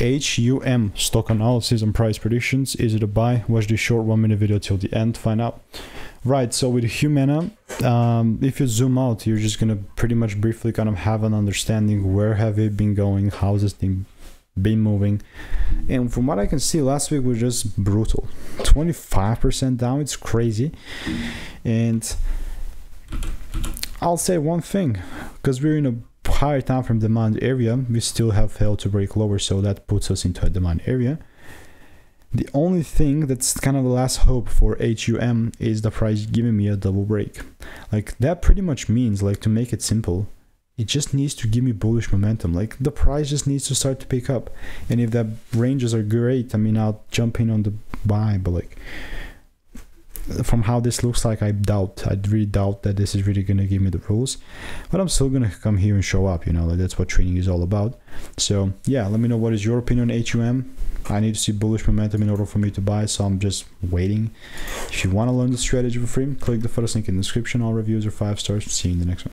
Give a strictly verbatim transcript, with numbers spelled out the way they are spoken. H U M, stock analysis and price predictions. Is it a buy? Watch this short one minute video till the end, find out. Right, so with Humana, um, if you zoom out, you're just gonna pretty much briefly kind of have an understanding where have it been going, how's this thing been moving. And from what I can see, last week was just brutal. twenty-five percent down, it's crazy. And I'll say one thing, because we're in a higher time frame demand area, we still have failed to break lower, so that puts us into a demand area. The only thing that's kind of the last hope for H U M is the price giving me a double break. Like, that pretty much means, like, to make it simple, it just needs to give me bullish momentum. Like, the price just needs to start to pick up, and if the ranges are great, I mean, I'll jump in on the buy. But like, from how this looks like, I doubt, I really doubt that this is really going to give me the rules, but I'm still going to come here and show up, you know, like that's what trading is all about. So yeah, let me know what is your opinion on H U M. I need to see bullish momentum in order for me to buy, so I'm just waiting. If you want to learn the strategy for free, click the first link in the description. All reviews are five stars. See you in the next one.